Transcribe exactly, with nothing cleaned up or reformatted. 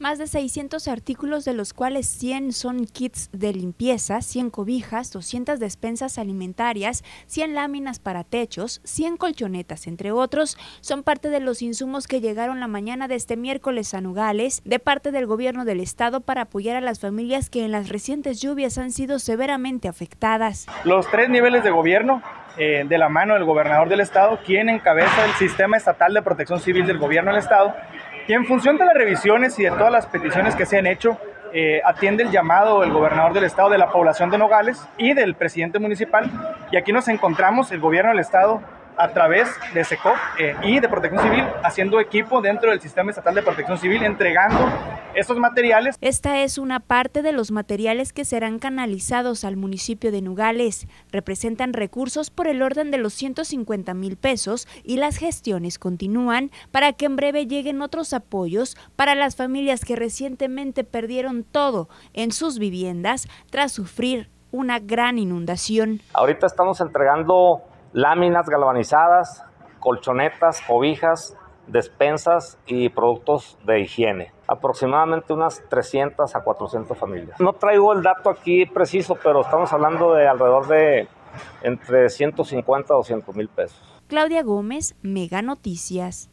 más de seiscientos artículos, de los cuales cien son kits de limpieza, cien cobijas, doscientas despensas alimentarias, cien láminas para techos, cien colchonetas, entre otros, son parte de los insumos que llegaron la mañana de este miércoles a Nogales de parte del Gobierno del Estado para apoyar a las familias que en las recientes lluvias han sido severamente afectadas. Los tres niveles de gobierno, eh, de la mano del Gobernador del Estado, quien encabeza el Sistema Estatal de Protección Civil del Gobierno del Estado, y en función de las revisiones y de todas las peticiones que se han hecho, eh, atiende el llamado del Gobernador del Estado, de la población de Nogales y del presidente municipal. Y aquí nos encontramos el Gobierno del Estado a través de SECOP eh, y de Protección Civil, haciendo equipo dentro del Sistema Estatal de Protección Civil, entregando estos materiales. Esta es una parte de los materiales que serán canalizados al municipio de Nogales. Representan recursos por el orden de los ciento cincuenta mil pesos y las gestiones continúan para que en breve lleguen otros apoyos para las familias que recientemente perdieron todo en sus viviendas tras sufrir una gran inundación. Ahorita estamos entregando láminas galvanizadas, colchonetas, cobijas, despensas y productos de higiene. Aproximadamente unas trescientas a cuatrocientas familias. No traigo el dato aquí preciso, pero estamos hablando de alrededor de entre ciento cincuenta a doscientos mil pesos. Claudia Gómez, MegaNoticias.